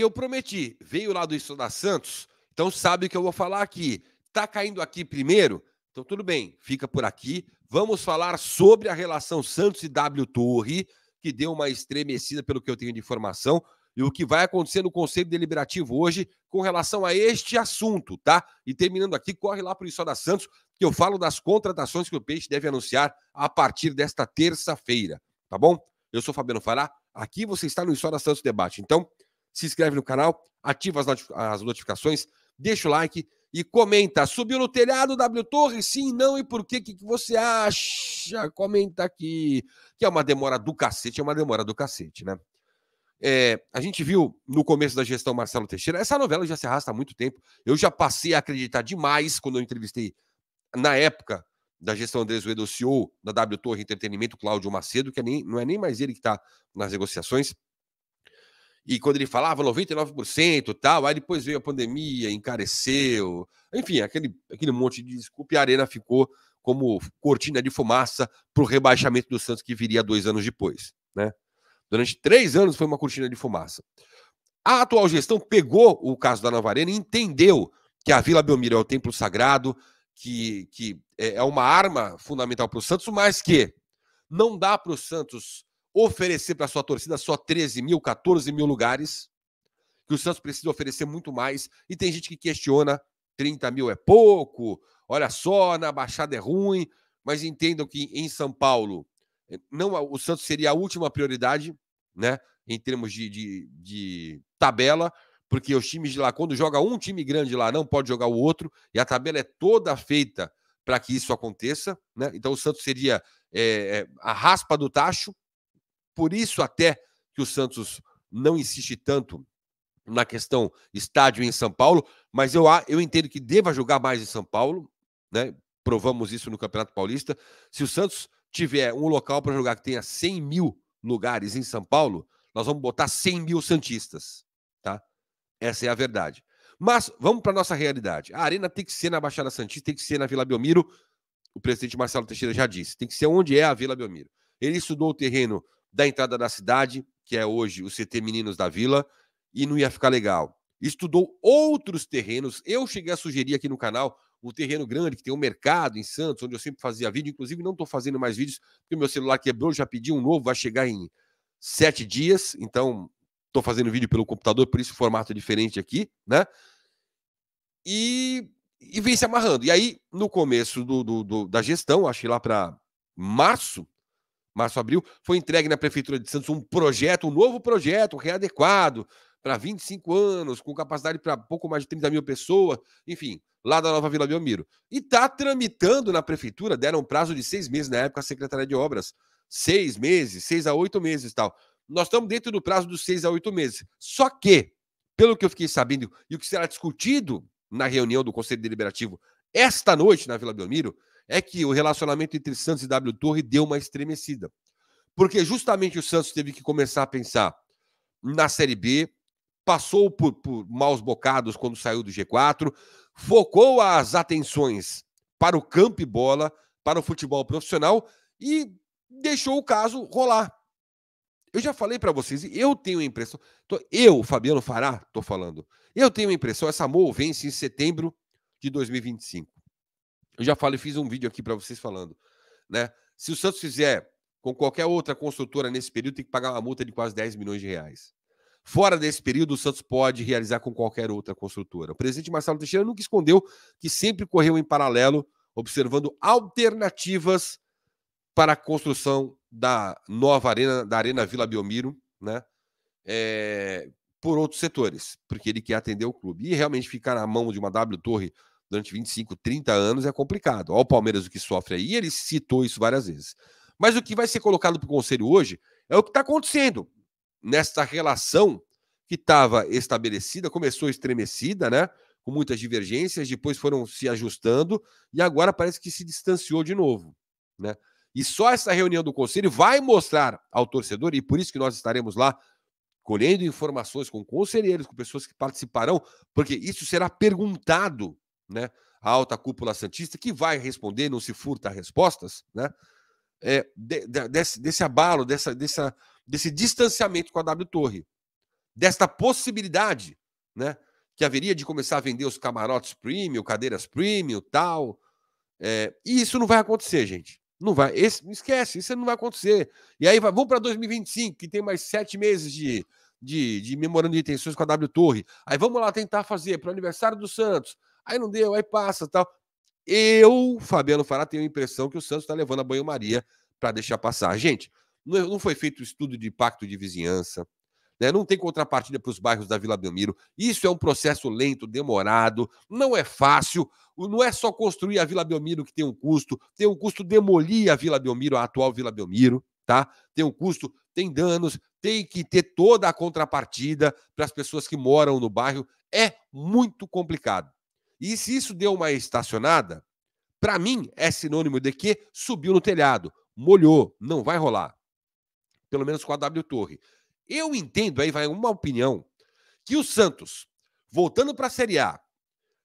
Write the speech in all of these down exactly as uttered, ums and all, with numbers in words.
eu prometi, veio lá do Isso da Santos, então sabe o que eu vou falar aqui. Tá caindo aqui primeiro? Então tudo bem, fica por aqui. Vamos falar sobre a relação Santos e WTorre, que deu uma estremecida pelo que eu tenho de informação, e o que vai acontecer no Conselho Deliberativo hoje com relação a este assunto, tá? E terminando aqui, corre lá pro Isso da Santos, que eu falo das contratações que o Peixe deve anunciar a partir desta terça-feira, tá bom? Eu sou Fabiano Farah, aqui você está no Isso da Santos Debate. Então, se inscreve no canal, ativa as, not- as notificações, deixa o like e comenta. Subiu no telhado WTorre? Sim, não e por quê? O que, que você acha? Comenta aqui. Que é uma demora do cacete, é uma demora do cacete, né? É, a gente viu no começo da gestão Marcelo Teixeira, essa novela já se arrasta há muito tempo. Eu já passei a acreditar demais quando eu entrevistei, na época da gestão Andrés Oedo, o C E O da WTorre Entretenimento, Cláudio Macedo, que nem, não é nem mais ele que está nas negociações. E quando ele falava noventa e nove por cento e tal, aí depois veio a pandemia, encareceu. Enfim, aquele, aquele monte de desculpa e a Arena ficou como cortina de fumaça para o rebaixamento do Santos que viria dois anos depois, né? Durante três anos foi uma cortina de fumaça. A atual gestão pegou o caso da Nova Arena e entendeu que a Vila Belmiro é o templo sagrado, que, que é uma arma fundamental para o Santos, mas que não dá para o Santos oferecer para a sua torcida só treze mil, quatorze mil lugares, que o Santos precisa oferecer muito mais. E tem gente que questiona, trinta mil é pouco, olha só, na Baixada é ruim, mas entendam que em São Paulo não, o Santos seria a última prioridade, né, em termos de, de, de tabela, porque os times de lá, quando joga um time grande lá, não pode jogar o outro, e a tabela é toda feita para que isso aconteça, né? Então o Santos seria é, a raspa do tacho, por isso até que o Santos não insiste tanto na questão estádio em São Paulo, mas eu, eu entendo que deva jogar mais em São Paulo, né? Provamos isso no Campeonato Paulista. Se o Santos tiver um local para jogar que tenha cem mil lugares em São Paulo, nós vamos botar cem mil santistas, tá? Essa é a verdade. Mas vamos para a nossa realidade. A Arena tem que ser na Baixada Santista, tem que ser na Vila Belmiro. O presidente Marcelo Teixeira já disse, tem que ser onde é a Vila Belmiro. Ele estudou o terreno da entrada da cidade, que é hoje o C T Meninos da Vila, e não ia ficar legal. Estudou outros terrenos. Eu cheguei a sugerir aqui no canal um terreno grande, que tem um mercado em Santos, onde eu sempre fazia vídeo, inclusive não estou fazendo mais vídeos, porque o meu celular quebrou, já pedi um novo, vai chegar em sete dias, então estou fazendo vídeo pelo computador, por isso o formato é diferente aqui, né? E, e vem se amarrando. E aí, no começo do, do, do, da gestão, acho que lá para março, março, abril, foi entregue na Prefeitura de Santos um projeto, um novo projeto, readequado, para vinte e cinco anos, com capacidade para pouco mais de trinta mil pessoas, enfim, lá da Nova Vila Belmiro. E está tramitando na prefeitura, deram um prazo de seis meses, na época a Secretaria de Obras, seis meses, seis a oito meses e tal. Nós estamos dentro do prazo dos seis a oito meses. Só que, pelo que eu fiquei sabendo, e o que será discutido na reunião do Conselho Deliberativo esta noite na Vila Belmiro, é que o relacionamento entre Santos e WTorre deu uma estremecida. Porque justamente o Santos teve que começar a pensar na Série B, passou por, por maus bocados quando saiu do G quatro, focou as atenções para o campo e bola, para o futebol profissional e deixou o caso rolar. Eu já falei para vocês, eu tenho a impressão, tô, eu, Fabiano Farah, estou falando, eu tenho a impressão, essa M O U vence em setembro de dois mil e vinte e cinco. Eu já falei, fiz um vídeo aqui para vocês falando, né? Se o Santos fizer com qualquer outra construtora nesse período, tem que pagar uma multa de quase dez milhões de reais. Fora desse período, o Santos pode realizar com qualquer outra construtora. O presidente Marcelo Teixeira nunca escondeu que sempre correu em paralelo, observando alternativas para a construção da nova arena, da Arena Vila Belmiro, né? É, por outros setores, porque ele quer atender o clube. E realmente ficar na mão de uma WTorre durante vinte e cinco, trinta anos é complicado. Olha o Palmeiras o que sofre aí, e ele citou isso várias vezes. Mas o que vai ser colocado para o Conselho hoje é o que está acontecendo nesta relação que estava estabelecida, começou estremecida, né? Com muitas divergências, depois foram se ajustando e agora parece que se distanciou de novo, né? E só essa reunião do Conselho vai mostrar ao torcedor, e por isso que nós estaremos lá colhendo informações com conselheiros, com pessoas que participarão, porque isso será perguntado, né, à alta cúpula santista, que vai responder, não se furta respostas, né? É, de, de, desse, desse abalo, dessa, dessa, desse distanciamento com a WTorre. desta possibilidade, né, que haveria de começar a vender os camarotes premium, cadeiras premium, tal. É, e isso não vai acontecer, gente. Não vai. Esse, não esquece, isso não vai acontecer. E aí vai, vamos para dois mil e vinte e cinco, que tem mais sete meses de, de, de memorando de intenções com a WTorre. Aí vamos lá tentar fazer para o aniversário do Santos. Aí não deu, aí passa, tal. Eu, Fabiano Farah, tenho a impressão que o Santos está levando a banho-maria para deixar passar. Gente, não foi feito o estudo de impacto de vizinhança, né? Não tem contrapartida para os bairros da Vila Belmiro. Isso é um processo lento, demorado, não é fácil. Não é só construir a Vila Belmiro que tem um custo, tem um custo demolir a Vila Belmiro, a atual Vila Belmiro, tá? Tem um custo, tem danos, tem que ter toda a contrapartida para as pessoas que moram no bairro. É muito complicado. E se isso deu uma estacionada, para mim é sinônimo de que subiu no telhado, molhou, não vai rolar. Pelo menos com a WTorre. Eu entendo, aí vai uma opinião, que o Santos, voltando para a Série A,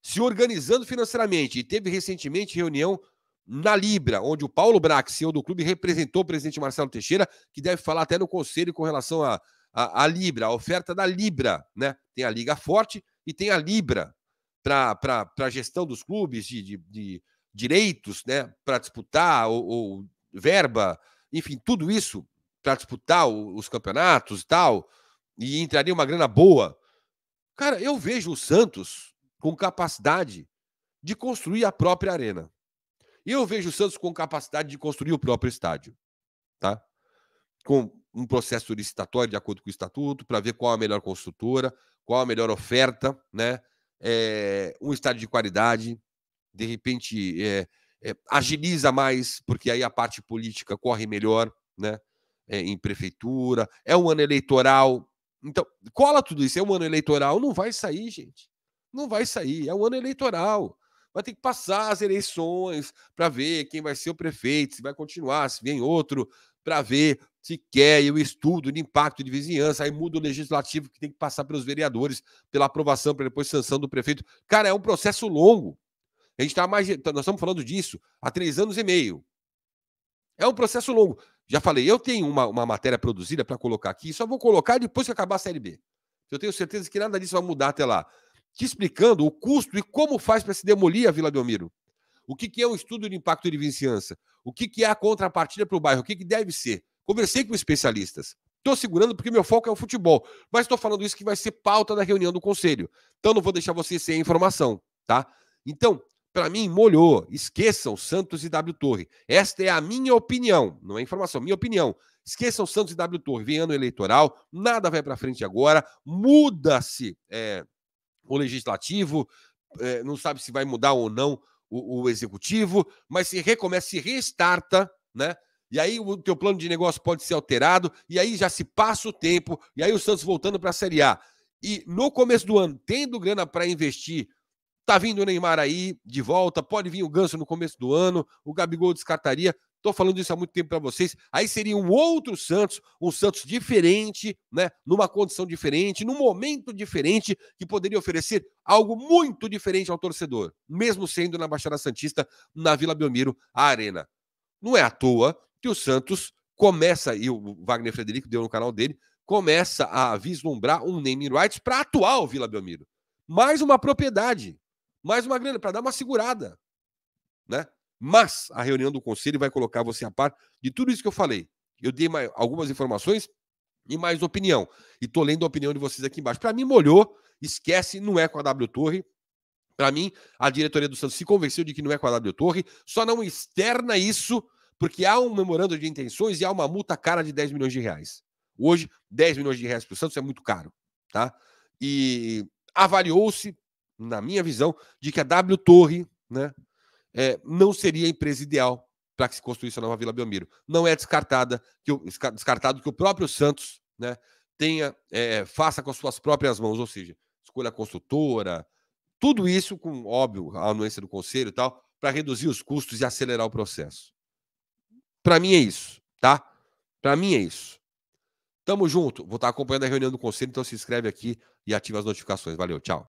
se organizando financeiramente, e teve recentemente reunião na Libra, onde o Paulo Bracks, C E O do clube, representou o presidente Marcelo Teixeira, que deve falar até no conselho com relação à a, a, a Libra, a oferta da Libra, né? Tem a Liga Forte e tem a Libra, para a gestão dos clubes, de, de, de direitos, né, para disputar, ou, ou verba, enfim, tudo isso para disputar o, os campeonatos e tal, e entraria uma grana boa. Cara, eu vejo o Santos com capacidade de construir a própria arena. Eu vejo o Santos com capacidade de construir o próprio estádio, tá? Com um processo licitatório de acordo com o estatuto, para ver qual a melhor construtora, qual a melhor oferta, né? É, um estádio de qualidade, de repente é, é, agiliza mais, porque aí a parte política corre melhor, né? É, em prefeitura, é um ano eleitoral, então cola tudo isso, é um ano eleitoral, não vai sair, gente, não vai sair, é um ano eleitoral, vai ter que passar as eleições para ver quem vai ser o prefeito, se vai continuar, se vem outro, para ver se quer, e o estudo de impacto de vizinhança, aí muda o legislativo que tem que passar pelos vereadores, pela aprovação, para depois sanção do prefeito. Cara, é um processo longo. A gente tá mais, nós estamos falando disso há três anos e meio. É um processo longo. Já falei, eu tenho uma, uma matéria produzida para colocar aqui, só vou colocar depois que acabar a Série B. Eu tenho certeza que nada disso vai mudar até lá. Te explicando o custo e como faz para se demolir a Vila Belmiro. O que, que é um estudo de impacto de vizinhança? O que, que é a contrapartida para o bairro? O que, que deve ser? Conversei com especialistas. Estou segurando porque meu foco é o futebol. Mas estou falando isso que vai ser pauta da reunião do Conselho. Então não vou deixar vocês sem a informação, tá? Então, para mim, molhou. Esqueçam Santos e WTorre. Esta é a minha opinião. Não é informação, minha opinião. Esqueçam Santos e WTorre. Vem ano eleitoral, nada vai para frente agora. Muda-se é, o legislativo. É, não sabe se vai mudar ou não o, o executivo. Mas se recomeça, se restarta, né? E aí o teu plano de negócio pode ser alterado, e aí já se passa o tempo, e aí o Santos voltando para a Série A. E no começo do ano, tendo grana para investir, tá vindo o Neymar aí de volta, pode vir o Ganso no começo do ano, o Gabigol descartaria, tô falando isso há muito tempo para vocês, aí seria um outro Santos, um Santos diferente, né, numa condição diferente, num momento diferente, que poderia oferecer algo muito diferente ao torcedor, mesmo sendo na Baixada Santista, na Vila Belmiro, a Arena. Não é à toa que o Santos começa, e o Wagner Frederico deu no canal dele, começa a vislumbrar um naming rights para a atual Vila Belmiro. Mais uma propriedade, mais uma grana, para dar uma segurada, né? Mas a reunião do Conselho vai colocar você a par de tudo isso que eu falei. Eu dei mais, algumas informações e mais opinião. E estou lendo a opinião de vocês aqui embaixo. Para mim, molhou, esquece, não é com a WTorre. Para mim, a diretoria do Santos se convenceu de que não é com a WTorre, só não externa isso, porque há um memorando de intenções e há uma multa cara de dez milhões de reais. Hoje, dez milhões de reais para o Santos é muito caro, tá? E avaliou-se, na minha visão, de que a WTorre, né, é, não seria a empresa ideal para que se construísse a nova Vila Belmiro. Não é descartada que o, descartado que o próprio Santos, né, tenha, é, faça com as suas próprias mãos, ou seja, escolha a construtora, tudo isso com, óbvio, a anuência do conselho e tal, para reduzir os custos e acelerar o processo. Pra mim é isso, tá? Pra mim é isso. Tamo junto. Vou estar acompanhando a reunião do conselho, então se inscreve aqui e ativa as notificações. Valeu, tchau.